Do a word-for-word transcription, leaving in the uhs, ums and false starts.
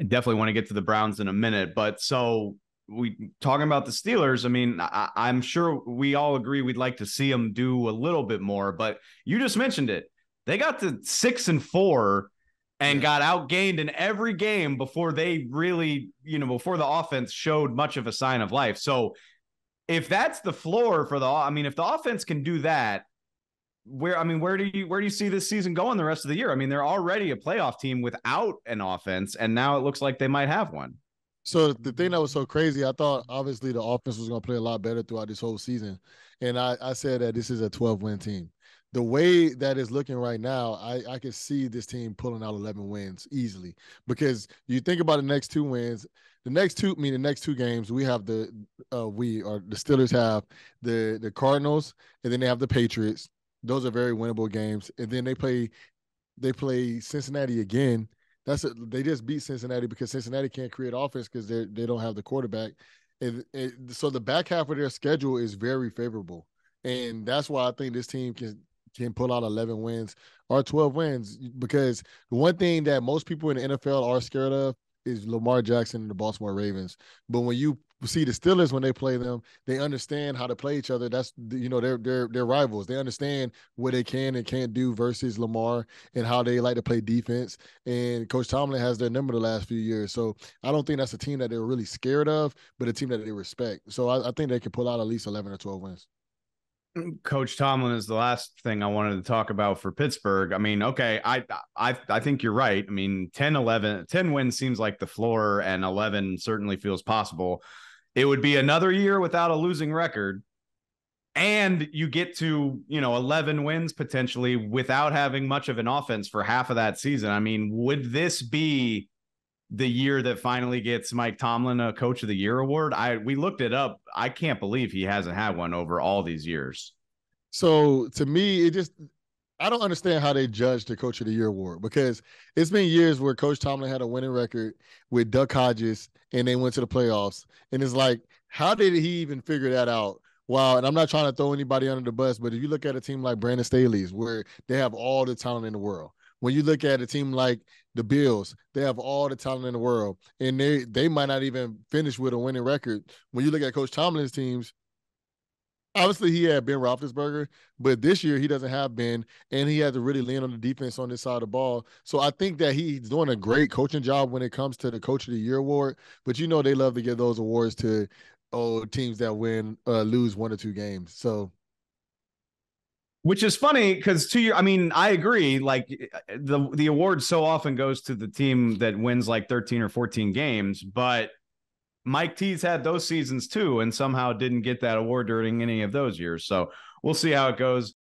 I definitely want to get to the Browns in a minute. But so we talking about the Steelers. I mean, I, I'm sure we all agree we'd like to see them do a little bit more, but you just mentioned it. They got to six and four and got outgained in every game before they really, you know, before the offense showed much of a sign of life. So if that's the floor for the, I mean, if the offense can do that, where, I mean, where do you, where do you see this season going the rest of the year? I mean, they're already a playoff team without an offense, and now it looks like they might have one. So the thing that was so crazy, I thought obviously the offense was going to play a lot better throughout this whole season. And I, I said that this is a twelve-win team. The way that it's looking right now, I, I can see this team pulling out eleven wins easily, because you think about the next two wins, the next two, I mean, the next two games, we have the, uh, we are the Steelers have the, the Cardinals, and then they have the Patriots. Those are very winnable games. And then they play, they play Cincinnati again. That's a, they just beat Cincinnati because Cincinnati can't create offense because they they don't have the quarterback. And, and so the back half of their schedule is very favorable. And that's why I think this team can, can pull out eleven wins or twelve wins, because the one thing that most people in the N F L are scared of is Lamar Jackson and the Baltimore Ravens. But when you see the Steelers, when they play them, they understand how to play each other. That's, you know, they're, they're, they're rivals. They understand what they can and can't do versus Lamar and how they like to play defense. And Coach Tomlin has their number the last few years. So I don't think that's a team that they're really scared of, but a team that they respect. So I, I think they can pull out at least eleven or twelve wins. Coach Tomlin is the last thing I wanted to talk about for Pittsburgh. I mean, okay, I I I think you're right. I mean, ten, eleven, ten wins seems like the floor, and eleven certainly feels possible. It would be another year without a losing record, and you get to, you know, eleven wins potentially without having much of an offense for half of that season. I mean, would this be the year that finally gets Mike Tomlin a Coach of the Year award? I we looked it up. I can't believe he hasn't had one over all these years. So to me, it just, I don't understand how they judge the Coach of the Year award, because it's been years where Coach Tomlin had a winning record with Doug Hodges and they went to the playoffs. And it's like, how did he even figure that out? Wow, and I'm not trying to throw anybody under the bus, but if you look at a team like Brandon Staley's, where they have all the talent in the world. When you look at a team like the Bills, they have all the talent in the world, and they they might not even finish with a winning record. When you look at Coach Tomlin's teams, obviously he had Ben Roethlisberger, but this year he doesn't have Ben, and he had to really lean on the defense on this side of the ball. So I think that he's doing a great coaching job when it comes to the Coach of the Year award, but you know they love to give those awards to oh, teams that win uh, lose one or two games. So. Which is funny because to your, I mean, I agree. Like the the award so often goes to the team that wins like thirteen or fourteen games, but Mike T's had those seasons too, and somehow didn't get that award during any of those years. So we'll see how it goes.